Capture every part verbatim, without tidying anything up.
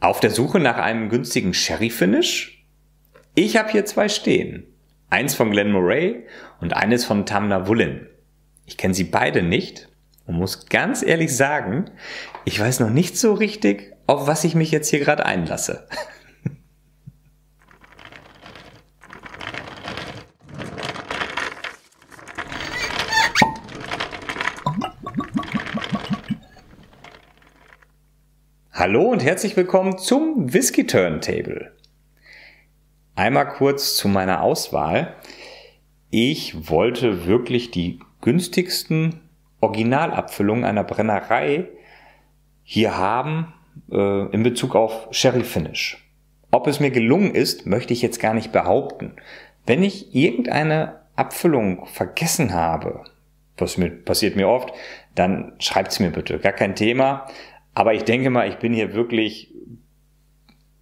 Auf der Suche nach einem günstigen Sherry-Finish? Ich habe hier zwei stehen. Eins von Glen Moray und eines von Tamnavulin. Ich kenne sie beide nicht und muss ganz ehrlich sagen, ich weiß noch nicht so richtig, auf was ich mich jetzt hier gerade einlasse. Hallo und herzlich willkommen zum Whisky Turntable. Einmal kurz zu meiner Auswahl. Ich wollte wirklich die günstigsten Originalabfüllungen einer Brennerei hier haben äh, in Bezug auf Sherry Finish. Ob es mir gelungen ist, möchte ich jetzt gar nicht behaupten. Wenn ich irgendeine Abfüllung vergessen habe, was mir, passiert mir oft, dann schreibt es mir bitte, gar kein Thema. Aber ich denke mal, ich bin hier wirklich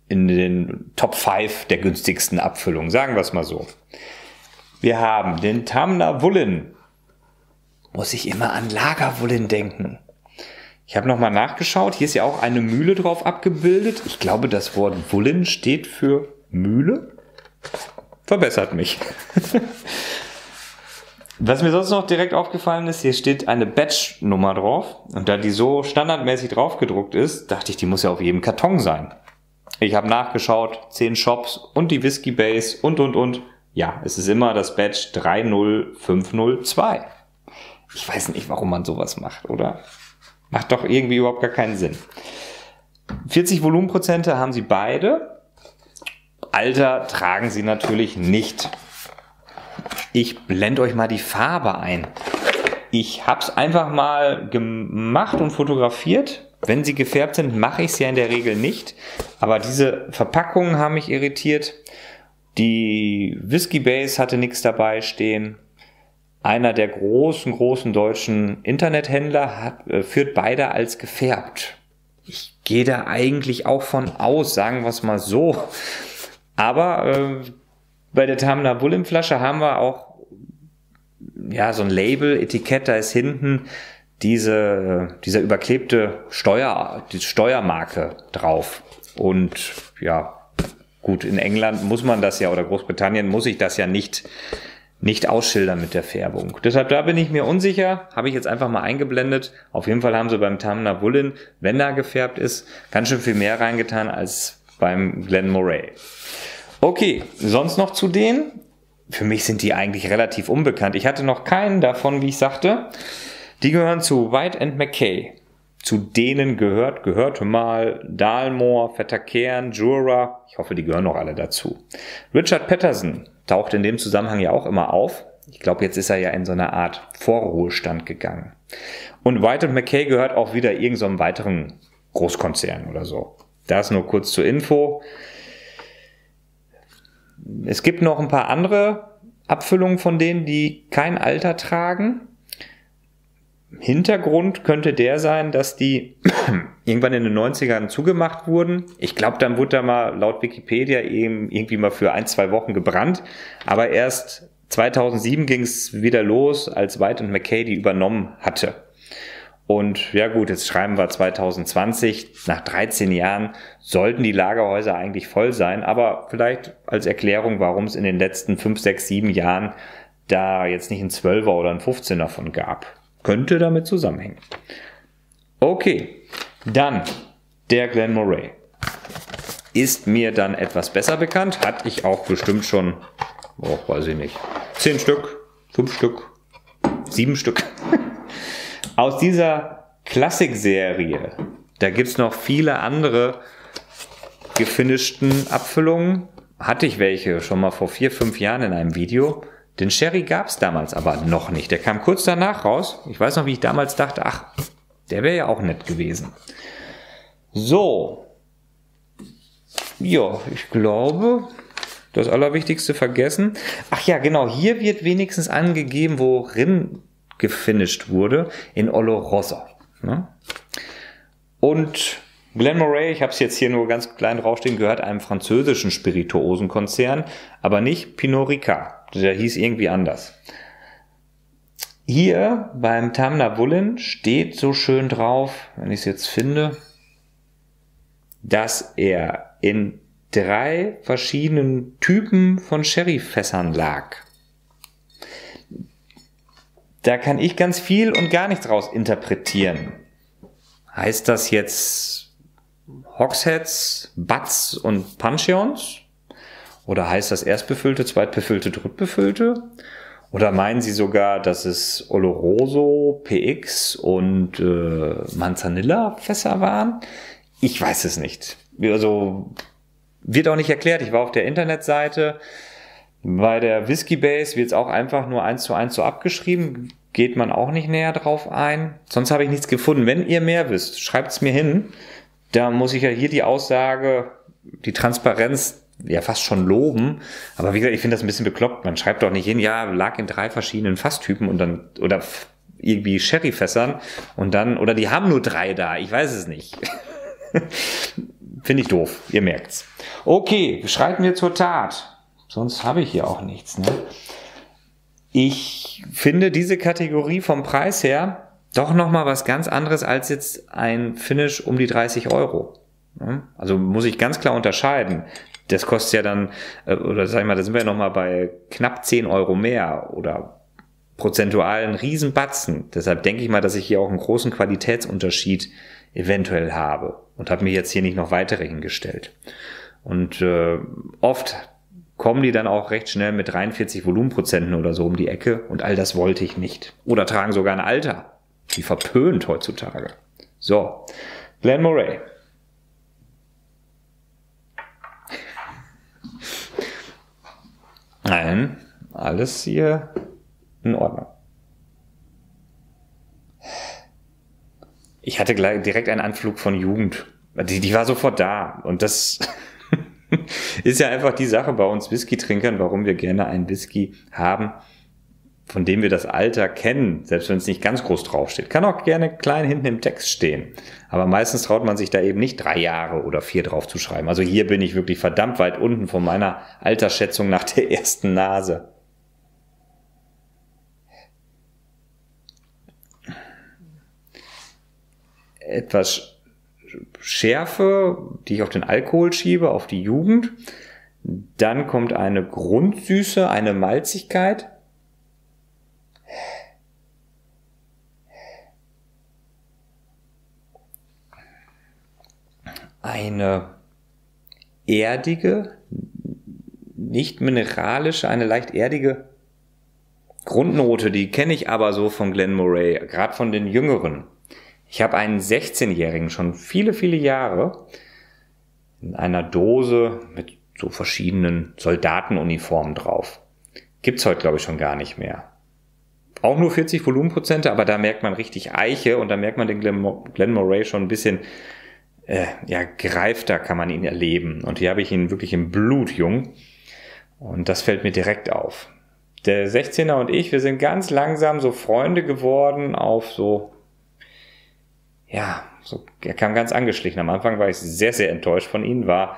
in den Top fünf der günstigsten Abfüllungen. Sagen wir es mal so. Wir haben den Tamnavulin. Muss ich immer an Lagavulin denken. Ich habe nochmal nachgeschaut. Hier ist ja auch eine Mühle drauf abgebildet. Ich glaube, das Wort Wullen steht für Mühle. Verbessert mich. Was mir sonst noch direkt aufgefallen ist, hier steht eine Batch-Nummer drauf. Und da die so standardmäßig drauf gedruckt ist, dachte ich, die muss ja auf jedem Karton sein. Ich habe nachgeschaut, zehn Shops und die Whisky Base und, und, und. Ja, es ist immer das Batch drei null fünf null zwei. Ich weiß nicht, warum man sowas macht, oder? Macht doch irgendwie überhaupt gar keinen Sinn. vierzig Volumenprozente haben sie beide. Alter tragen sie natürlich nicht. Ich blende euch mal die Farbe ein. Ich habe es einfach mal gemacht und fotografiert. Wenn sie gefärbt sind, mache ich es ja in der Regel nicht. Aber diese Verpackungen haben mich irritiert. Die Whisky Base hatte nichts dabei stehen. Einer der großen, großen deutschen Internethändler hat, äh, führt beide als gefärbt. Ich gehe da eigentlich auch von aus, sagen wir es mal so. Aber äh, bei der Tamnavulin Flasche haben wir auch ja, so ein Label, Etikett, da ist hinten diese, dieser überklebte Steuer, die Steuermarke drauf. Und ja, gut, in England muss man das ja, oder Großbritannien muss ich das ja nicht, nicht ausschildern mit der Färbung. Deshalb, da bin ich mir unsicher, habe ich jetzt einfach mal eingeblendet. Auf jeden Fall haben sie beim Tamnavulin, wenn da gefärbt ist, ganz schön viel mehr reingetan als beim Glen Moray. Okay, sonst noch zu denen. Für mich sind die eigentlich relativ unbekannt. Ich hatte noch keinen davon, wie ich sagte. Die gehören zu Whyte and Mackay. Zu denen gehört, gehörte mal Dalmore, Fetterkern, Jura. Ich hoffe, die gehören noch alle dazu. Richard Patterson taucht in dem Zusammenhang ja auch immer auf. Ich glaube, jetzt ist er ja in so eine Art Vorruhestand gegangen. Und Whyte and Mackay gehört auch wieder irgendeinem weiteren Großkonzern oder so. Das nur kurz zur Info. Es gibt noch ein paar andere Abfüllungen von denen, die kein Alter tragen. Hintergrund könnte der sein, dass die irgendwann in den neunzigern zugemacht wurden. Ich glaube, dann wurde da mal laut Wikipedia eben irgendwie mal für ein, zwei Wochen gebrannt. Aber erst zweitausendsieben ging es wieder los, als Whyte and Mackay die übernommen hatte. Und ja gut, jetzt schreiben wir zweitausendzwanzig, nach dreizehn Jahren sollten die Lagerhäuser eigentlich voll sein, aber vielleicht als Erklärung, warum es in den letzten fünf, sechs, sieben Jahren da jetzt nicht ein Zwölfer oder ein Fünfzehner von gab. Könnte damit zusammenhängen. Okay, dann der Glen Moray. Ist mir dann etwas besser bekannt, hatte ich auch bestimmt schon, oh, weiß ich nicht, zehn Stück, fünf Stück, sieben Stück. Aus dieser Klassik-Serie, da gibt es noch viele andere gefinischten Abfüllungen. Hatte ich welche schon mal vor vier, fünf Jahren in einem Video. Den Sherry gab es damals aber noch nicht. Der kam kurz danach raus. Ich weiß noch, wie ich damals dachte, ach, der wäre ja auch nett gewesen. So. Ja, ich glaube, das Allerwichtigste vergessen. Ach ja, genau, hier wird wenigstens angegeben, worin gefinisht wurde, in Oloroso. Ne? Und Glen Moray, ich habe es jetzt hier nur ganz klein draufstehen, gehört einem französischen Spirituosenkonzern, aber nicht Pinot Ricard. Der hieß irgendwie anders. Hier beim Tamnavulin steht so schön drauf, wenn ich es jetzt finde, dass er in drei verschiedenen Typen von Sherryfässern lag. Da kann ich ganz viel und gar nichts raus interpretieren. Heißt das jetzt Hogsheads, Butts und Puncheons? Oder heißt das erstbefüllte, zweitbefüllte, drittbefüllte? Oder meinen Sie sogar, dass es Oloroso, P X und äh, Manzanilla-Fässer waren? Ich weiß es nicht. Also wird auch nicht erklärt. Ich war auf der Internetseite. Bei der Whisky Base wird es auch einfach nur eins zu eins so abgeschrieben. Geht man auch nicht näher drauf ein. Sonst habe ich nichts gefunden. Wenn ihr mehr wisst, schreibt es mir hin. Da muss ich ja hier die Aussage, die Transparenz ja fast schon loben. Aber wie gesagt, ich finde das ein bisschen bekloppt. Man schreibt doch nicht hin, ja, lag in drei verschiedenen Fasstypen und dann, oder irgendwie Sherryfässern und dann, oder die haben nur drei da. Ich weiß es nicht. Finde ich doof, ihr merkt's. Okay, schreiten wir zur Tat. Sonst habe ich hier auch nichts. Ne? Ich finde diese Kategorie vom Preis her doch nochmal was ganz anderes als jetzt ein Finish um die dreißig Euro. Also muss ich ganz klar unterscheiden. Das kostet ja dann, oder sag ich mal, da sind wir ja nochmal bei knapp zehn Euro mehr oder prozentual einen Riesenbatzen. Deshalb denke ich mal, dass ich hier auch einen großen Qualitätsunterschied eventuell habe und habe mir jetzt hier nicht noch weitere hingestellt. Und äh, oft kommen die dann auch recht schnell mit dreiundvierzig Volumenprozenten oder so um die Ecke und all das wollte ich nicht. Oder tragen sogar ein Alter. Die verpönt heutzutage. So, Glen Moray. Nein, alles hier in Ordnung. Ich hatte gleich direkt einen Anflug von Jugend. Die, die war sofort da. Und das ist ja einfach die Sache bei uns Whisky-Trinkern, warum wir gerne einen Whisky haben, von dem wir das Alter kennen, selbst wenn es nicht ganz groß draufsteht. Kann auch gerne klein hinten im Text stehen. Aber meistens traut man sich da eben nicht drei Jahre oder vier drauf zu schreiben. Also hier bin ich wirklich verdammt weit unten von meiner Altersschätzung nach der ersten Nase. Etwas Schärfe, die ich auf den Alkohol schiebe, auf die Jugend. Dann kommt eine Grundsüße, eine Malzigkeit. Eine erdige, nicht mineralische, eine leicht erdige Grundnote, die kenne ich aber so von Glen Moray, gerade von den Jüngeren. Ich habe einen sechzehnjährigen schon viele, viele Jahre in einer Dose mit so verschiedenen Soldatenuniformen drauf. Gibt es heute, glaube ich, schon gar nicht mehr. Auch nur vierzig Volumenprozente, aber da merkt man richtig Eiche und da merkt man den Glen Moray schon ein bisschen äh, ja, gereifter, kann man ihn erleben. Und hier habe ich ihn wirklich im Blut jung und das fällt mir direkt auf. Der sechzehner und ich, wir sind ganz langsam so Freunde geworden auf so... Ja, so, er kam ganz angeschlichen. Am Anfang war ich sehr, sehr enttäuscht von ihm. War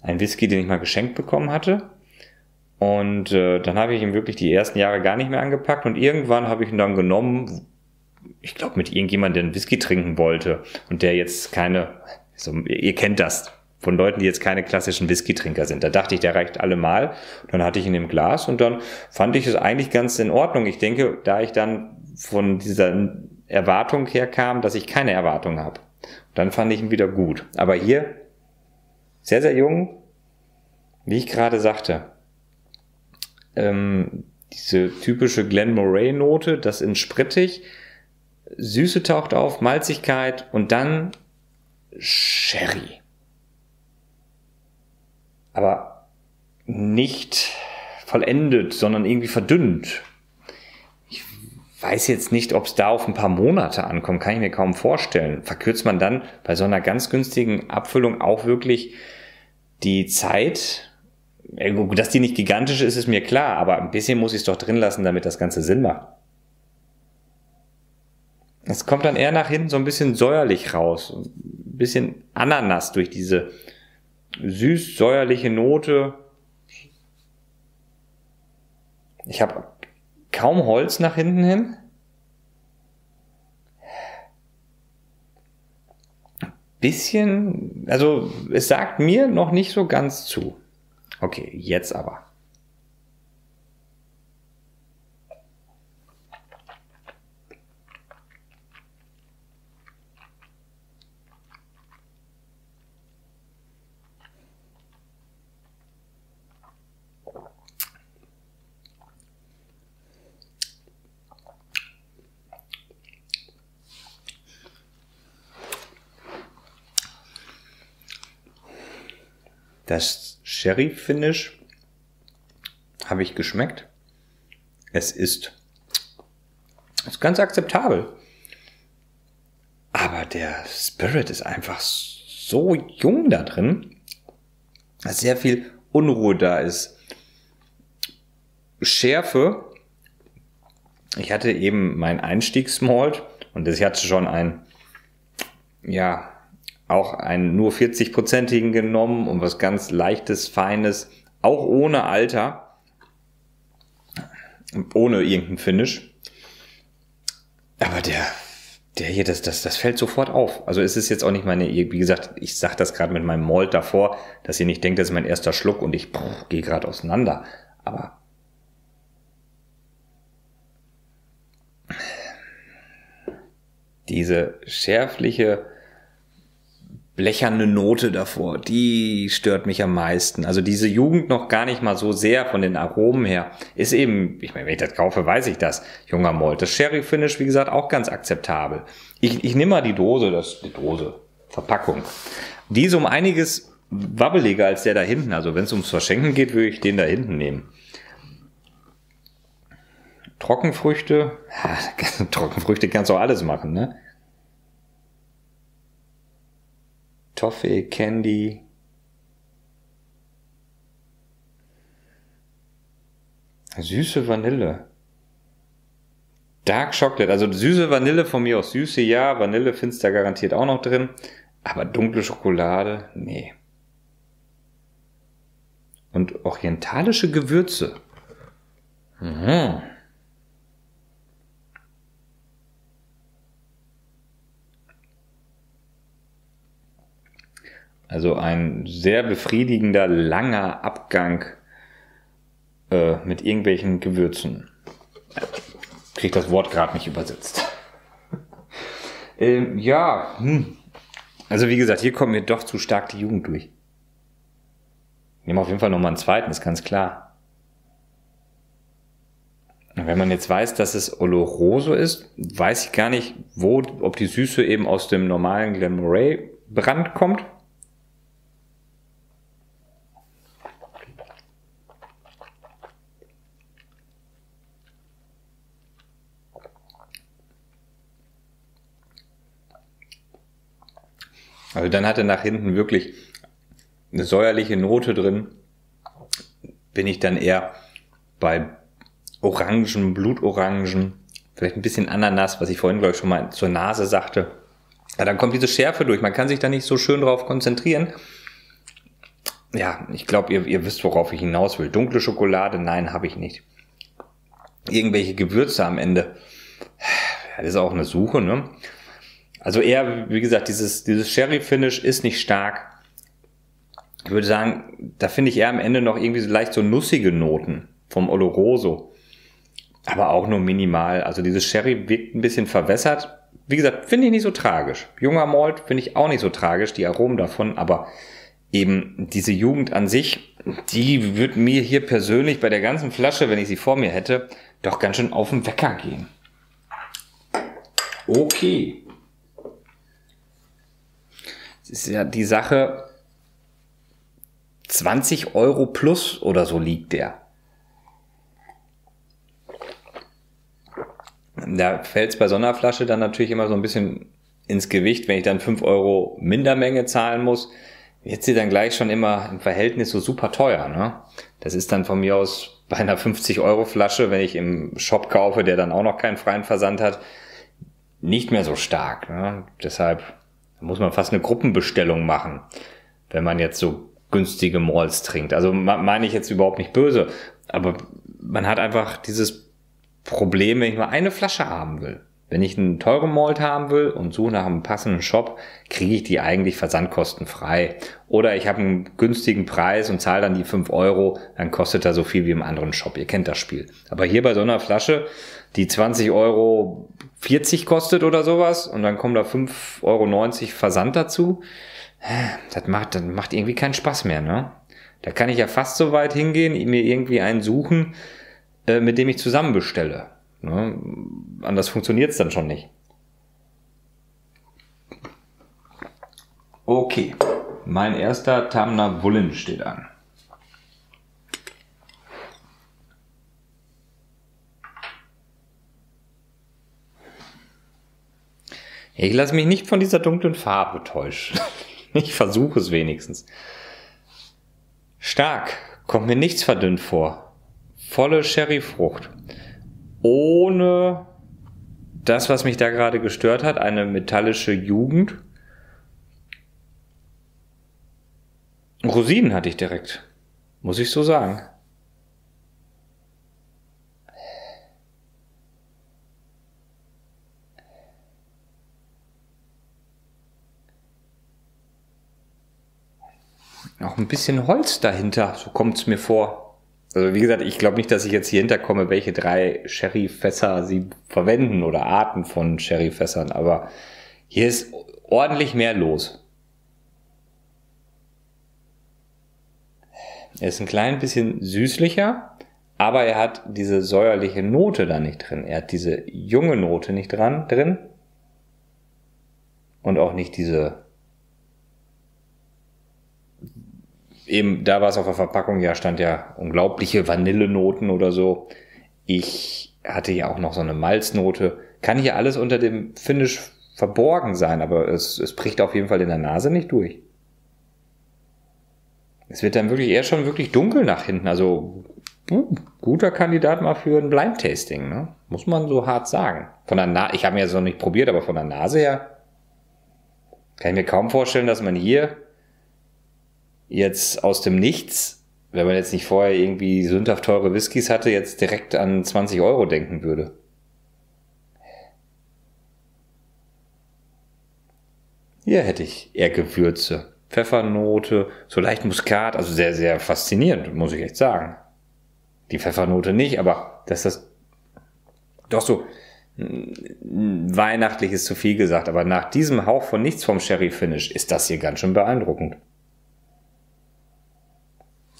ein Whisky, den ich mal geschenkt bekommen hatte. Und äh, dann habe ich ihn wirklich die ersten Jahre gar nicht mehr angepackt. Und irgendwann habe ich ihn dann genommen, ich glaube, mit irgendjemandem, der einen Whisky trinken wollte. Und der jetzt keine, so, ihr kennt das, von Leuten, die jetzt keine klassischen Whisky-Trinker sind. Da dachte ich, der reicht allemal. Dann hatte ich ihn im Glas und dann fand ich es eigentlich ganz in Ordnung. Ich denke, da ich dann von dieser... Erwartung herkam, dass ich keine Erwartung habe. Dann fand ich ihn wieder gut. Aber hier, sehr, sehr jung, wie ich gerade sagte, ähm, diese typische Glen Moray Note, das in sprittig, Süße taucht auf, Malzigkeit und dann Sherry. Aber nicht vollendet, sondern irgendwie verdünnt. Weiß jetzt nicht, ob es da auf ein paar Monate ankommt, kann ich mir kaum vorstellen. Verkürzt man dann bei so einer ganz günstigen Abfüllung auch wirklich die Zeit? Dass die nicht gigantisch ist, ist mir klar, aber ein bisschen muss ich es doch drin lassen, damit das Ganze Sinn macht. Es kommt dann eher nach hinten so ein bisschen säuerlich raus, ein bisschen Ananas durch diese süß-säuerliche Note. Ich habe... kaum Holz nach hinten hin. bisschen, also es sagt mir noch nicht so ganz zu. Okay, jetzt aber. Das Sherry-Finish habe ich geschmeckt. Es ist, ist ganz akzeptabel. Aber der Spirit ist einfach so jung da drin, dass sehr viel Unruhe da ist. Schärfe. Ich hatte eben mein Einstiegsmalt und das hatte schon ein, ja, auch einen nur vierzig-prozentigen genommen und was ganz Leichtes, Feines, auch ohne Alter, ohne irgendein Finish. Aber der, der hier, das, das, das fällt sofort auf. Also es ist jetzt auch nicht meine, wie gesagt, ich sage das gerade mit meinem Malt davor, dass ihr nicht denkt, das ist mein erster Schluck und ich gehe gerade auseinander. Aber diese schärfliche, blecherne Note davor, die stört mich am meisten. Also diese Jugend noch gar nicht mal so sehr von den Aromen her. Ist eben, ich meine, wenn ich das kaufe, weiß ich das. Junger Malt. Das Sherry-Finish, wie gesagt, auch ganz akzeptabel. Ich, ich nehme mal die Dose, das, die Dose, Verpackung. Die ist um einiges wabbeliger als der da hinten. Also wenn es ums Verschenken geht, würde ich den da hinten nehmen. Trockenfrüchte. Ja, Trockenfrüchte kannst du auch alles machen, ne? Toffee, Candy. Süße Vanille. Dark Chocolate. Also süße Vanille von mir aus. Süße, ja. Vanille findest du da garantiert auch noch drin. Aber dunkle Schokolade, nee. Und orientalische Gewürze. Mhm. Also ein sehr befriedigender, langer Abgang äh, mit irgendwelchen Gewürzen. Ich krieg das Wort gerade nicht übersetzt. ähm, ja, hm. Also wie gesagt, hier kommt mir doch zu stark die Jugend durch. Ich nehme auf jeden Fall nochmal einen zweiten, ist ganz klar. Und wenn man jetzt weiß, dass es Oloroso ist, weiß ich gar nicht, wo, ob die Süße eben aus dem normalen Glen Moray Brand kommt. Also dann hatte nach hinten wirklich eine säuerliche Note drin. Bin ich dann eher bei Orangen, Blutorangen, vielleicht ein bisschen Ananas, was ich vorhin, glaube ich, schon mal zur Nase sagte. Aber dann kommt diese Schärfe durch. Man kann sich da nicht so schön drauf konzentrieren. Ja, ich glaube, ihr, ihr wisst, worauf ich hinaus will. Dunkle Schokolade, nein, habe ich nicht. Irgendwelche Gewürze am Ende. Das ist auch eine Suche, ne? Also eher, wie gesagt, dieses, dieses Sherry-Finish ist nicht stark. Ich würde sagen, da finde ich eher am Ende noch irgendwie so leicht so nussige Noten vom Oloroso. Aber auch nur minimal. Also dieses Sherry wirkt ein bisschen verwässert. Wie gesagt, finde ich nicht so tragisch. Junger Malt finde ich auch nicht so tragisch, die Aromen davon. Aber eben diese Jugend an sich, die würde mir hier persönlich bei der ganzen Flasche, wenn ich sie vor mir hätte, doch ganz schön auf den Wecker gehen. Okay. Ist ja die Sache, zwanzig Euro plus oder so liegt der. Da fällt es bei so einer Flasche dann natürlich immer so ein bisschen ins Gewicht, wenn ich dann fünf Euro Mindermenge zahlen muss. Wird sie dann gleich schon immer im Verhältnis so super teuer, ne? Das ist dann von mir aus bei einer fünfzig Euro Flasche, wenn ich im Shop kaufe, der dann auch noch keinen freien Versand hat, nicht mehr so stark, ne? Deshalb muss man fast eine Gruppenbestellung machen, wenn man jetzt so günstige Malts trinkt. Also meine ich jetzt überhaupt nicht böse, aber man hat einfach dieses Problem, wenn ich mal eine Flasche haben will. Wenn ich einen teuren Malt haben will und suche nach einem passenden Shop, kriege ich die eigentlich versandkostenfrei. Oder ich habe einen günstigen Preis und zahle dann die fünf Euro, dann kostet er so viel wie im anderen Shop. Ihr kennt das Spiel. Aber hier bei so einer Flasche, die zwanzig Euro vierzig kostet oder sowas und dann kommen da fünf Euro neunzig Versand dazu, das macht, das macht irgendwie keinen Spaß mehr, ne? Da kann ich ja fast so weit hingehen, mir irgendwie einen suchen, mit dem ich zusammen bestelle. Ne? Anders funktioniert es dann schon nicht. Okay, mein erster Tamnavulin steht an. Ich lasse mich nicht von dieser dunklen Farbe täuschen. Ich versuche es wenigstens. Stark, kommt mir nichts verdünnt vor. Volle Sherryfrucht. Ohne das, was mich da gerade gestört hat, eine metallische Jugend. Rosinen hatte ich direkt, muss ich so sagen. Auch ein bisschen Holz dahinter, so kommt es mir vor. Also wie gesagt, ich glaube nicht, dass ich jetzt hier hinterkomme, welche drei Sherryfässer sie verwenden oder Arten von Sherryfässern, aber hier ist ordentlich mehr los. Er ist ein klein bisschen süßlicher, aber er hat diese säuerliche Note da nicht drin. Er hat diese junge Note nicht dran drin und auch nicht diese... Eben, da war es auf der Verpackung, ja, stand ja unglaubliche Vanillenoten oder so. Ich hatte ja auch noch so eine Malznote. Kann hier alles unter dem Finish verborgen sein, aber es, es bricht auf jeden Fall in der Nase nicht durch. Es wird dann wirklich eher schon wirklich dunkel nach hinten. Also, uh, guter Kandidat mal für ein Blind Tasting, ne? Muss man so hart sagen. Von der Nase, ich habe mir jetzt noch nicht probiert, aber von der Nase her kann ich mir kaum vorstellen, dass man hier jetzt aus dem Nichts, wenn man jetzt nicht vorher irgendwie sündhaft teure Whiskys hatte, jetzt direkt an zwanzig Euro denken würde. Hier hätte ich eher Gewürze, Pfeffernote, so leicht Muskat, also sehr, sehr faszinierend, muss ich echt sagen. Die Pfeffernote nicht, aber dass das doch so weihnachtlich ist zu viel gesagt, aber nach diesem Hauch von nichts vom Sherry-Finish ist das hier ganz schön beeindruckend.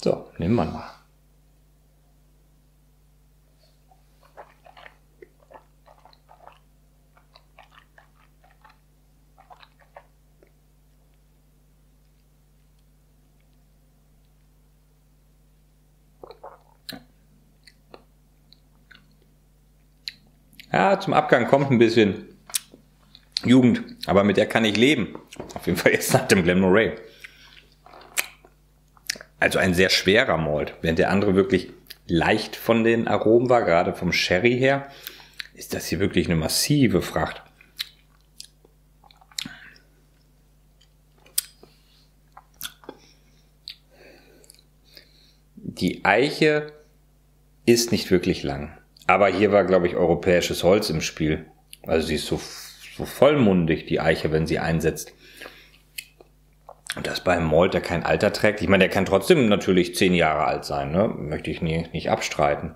So, nehmen wir mal. Ja, zum Abgang kommt ein bisschen Jugend, aber mit der kann ich leben. Auf jeden Fall jetzt nach dem Glen Moray. Also ein sehr schwerer Malt, während der andere wirklich leicht von den Aromen war, gerade vom Sherry her, ist das hier wirklich eine massive Fracht. Die Eiche ist nicht wirklich lang, aber hier war, glaube ich, europäisches Holz im Spiel. Also sie ist so, so vollmundig, die Eiche, wenn sie einsetzt. Und das beim Malt, der kein Alter trägt. Ich meine, der kann trotzdem natürlich zehn Jahre alt sein, ne? Möchte ich nie, nicht abstreiten.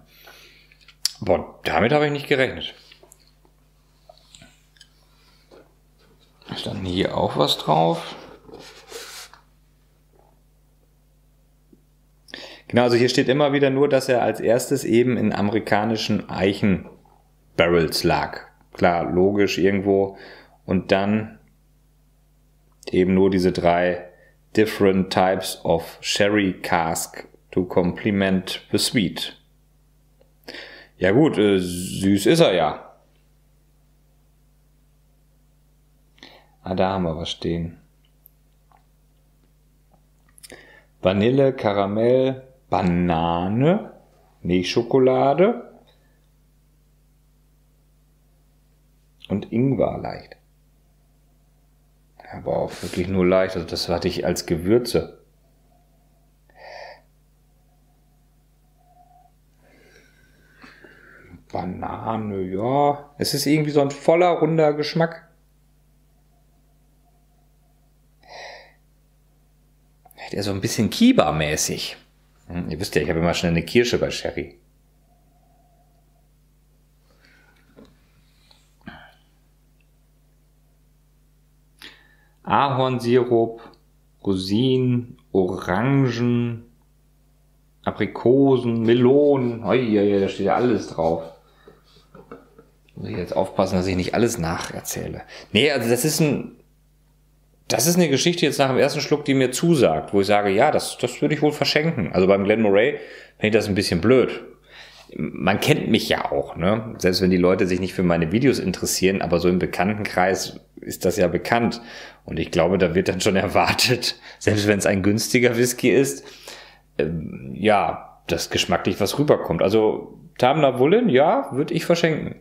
Aber damit habe ich nicht gerechnet. Ist dann hier auch was drauf? Genau, also hier steht immer wieder nur, dass er als erstes eben in amerikanischen Eichenbarrels lag. Klar, logisch irgendwo. Und dann eben nur diese drei different types of sherry cask to complement the sweet. Ja gut, äh, süß ist er ja. Ah, da haben wir was stehen. Vanille, Karamell, Banane, Milchschokolade und Ingwer leicht. Aber auch wirklich nur leicht, also das hatte ich als Gewürze. Banane, ja. Es ist irgendwie so ein voller, runder Geschmack. Der ist so ein bisschen Kiba-mäßig. Hm, ihr wisst ja, ich habe immer schnell eine Kirsche bei Sherry. Ahornsirup, Rosinen, Orangen, Aprikosen, Melonen. Oi, da steht ja alles drauf. Muss ich jetzt aufpassen, dass ich nicht alles nacherzähle. Nee, also das ist ein... Das ist eine Geschichte jetzt nach dem ersten Schluck, die mir zusagt, wo ich sage, ja, das, das würde ich wohl verschenken. Also beim Glen Moray finde ich das ein bisschen blöd. Man kennt mich ja auch, ne? Selbst wenn die Leute sich nicht für meine Videos interessieren, aber so im Bekanntenkreis ist das ja bekannt. Und ich glaube, da wird dann schon erwartet, selbst wenn es ein günstiger Whisky ist, ähm, ja, dass geschmacklich was rüberkommt. Also Tamnavulin, ja, würde ich verschenken.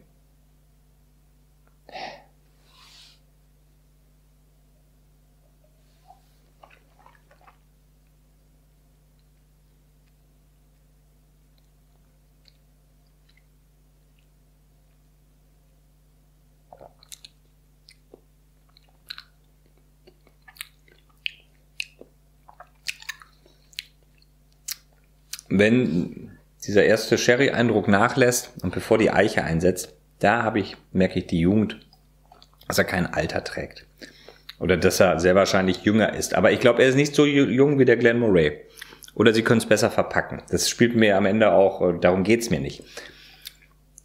Wenn dieser erste Sherry-Eindruck nachlässt und bevor die Eiche einsetzt, da habe ich, merke ich die Jugend, dass er kein Alter trägt. Oder dass er sehr wahrscheinlich jünger ist. Aber ich glaube, er ist nicht so jung wie der Glen Moray. Oder sie können es besser verpacken. Das spielt mir am Ende auch, darum geht es mir nicht.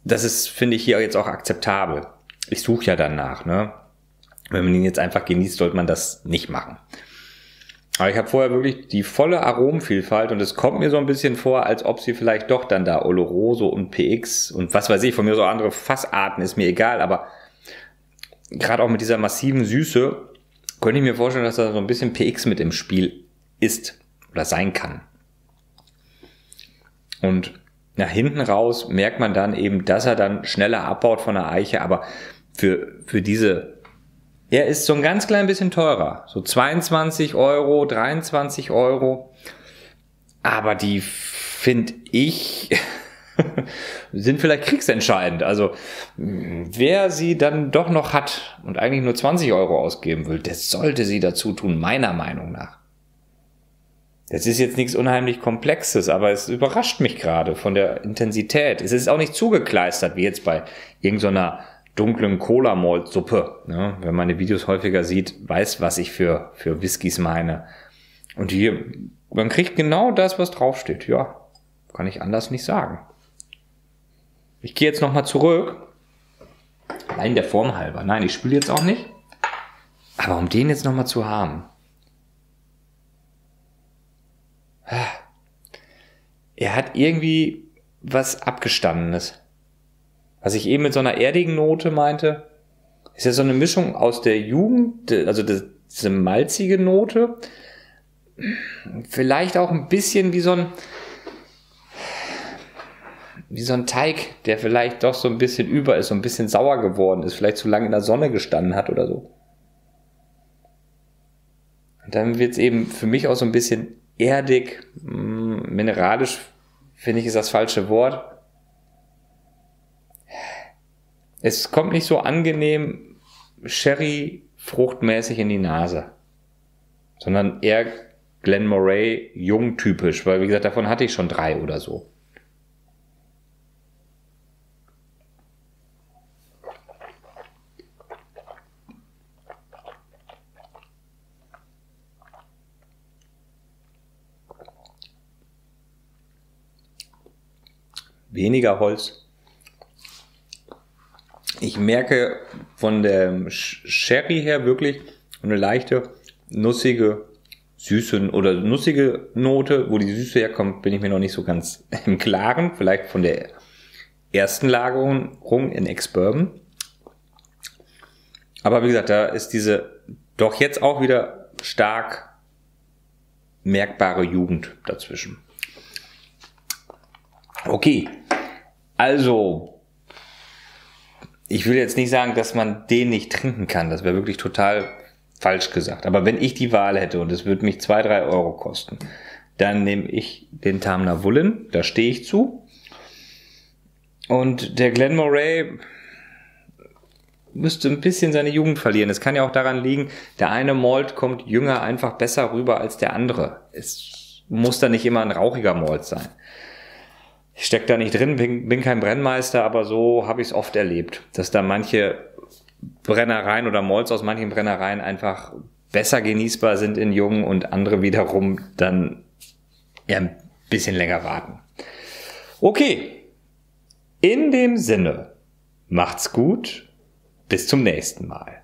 Das ist, finde ich, hier jetzt auch akzeptabel. Ich suche ja danach, ne? Wenn man ihn jetzt einfach genießt, sollte man das nicht machen. Aber ich habe vorher wirklich die volle Aromenvielfalt und es kommt mir so ein bisschen vor, als ob sie vielleicht doch dann da Oloroso und P X und was weiß ich, von mir so andere Fassarten, ist mir egal, aber gerade auch mit dieser massiven Süße könnte ich mir vorstellen, dass da so ein bisschen P X mit im Spiel ist oder sein kann. Und nach hinten raus merkt man dann eben, dass er dann schneller abbaut von der Eiche, aber für, für diese... Er ist so ein ganz klein bisschen teurer, so zweiundzwanzig Euro, dreiundzwanzig Euro, aber die, finde ich, sind vielleicht kriegsentscheidend. Also wer sie dann doch noch hat und eigentlich nur zwanzig Euro ausgeben will, das sollte sie dazu tun, meiner Meinung nach. Das ist jetzt nichts unheimlich Komplexes, aber es überrascht mich gerade von der Intensität. Es ist auch nicht zugekleistert, wie jetzt bei irgendeiner... dunklen Cola-Malt-Suppe. Ne? Wenn man die Videos häufiger sieht, weiß, was ich für, für Whiskys meine. Und hier, man kriegt genau das, was draufsteht. Ja, kann ich anders nicht sagen. Ich gehe jetzt nochmal zurück. Allein der Form halber. Nein, ich spüle jetzt auch nicht. Aber um den jetzt nochmal zu haben. Er hat irgendwie was Abgestandenes. Was ich eben mit so einer erdigen Note meinte, ist ja so eine Mischung aus der Jugend, also diese malzige Note, vielleicht auch ein bisschen wie so ein, wie so ein Teig, der vielleicht doch so ein bisschen über ist, so ein bisschen sauer geworden ist, vielleicht zu lange in der Sonne gestanden hat oder so. Und dann wird es eben für mich auch so ein bisschen erdig, mineralisch, finde ich, ist das falsche Wort. Es kommt nicht so angenehm Sherry-fruchtmäßig in die Nase, sondern eher Glen Moray jungtypisch, weil wie gesagt, davon hatte ich schon drei oder so. Weniger Holz. Ich merke von der Sherry her wirklich eine leichte, nussige, süße oder nussige Note. Wo die Süße herkommt, bin ich mir noch nicht so ganz im Klaren. Vielleicht von der ersten Lagerung in Ex-Bourbon. Aber wie gesagt, da ist diese doch jetzt auch wieder stark merkbare Jugend dazwischen. Okay, also... Ich will jetzt nicht sagen, dass man den nicht trinken kann. Das wäre wirklich total falsch gesagt. Aber wenn ich die Wahl hätte und es würde mich zwei, drei Euro kosten, dann nehme ich den Tamnavulin. Da stehe ich zu. Und der Glen Moray müsste ein bisschen seine Jugend verlieren. Es kann ja auch daran liegen, der eine Malt kommt jünger einfach besser rüber als der andere. Es muss da nicht immer ein rauchiger Malt sein. Ich stecke da nicht drin, bin, bin kein Brennmeister, aber so habe ich es oft erlebt, dass da manche Brennereien oder Malts aus manchen Brennereien einfach besser genießbar sind in Jungen und andere wiederum dann ja ein bisschen länger warten. Okay, in dem Sinne, macht's gut. Bis zum nächsten Mal.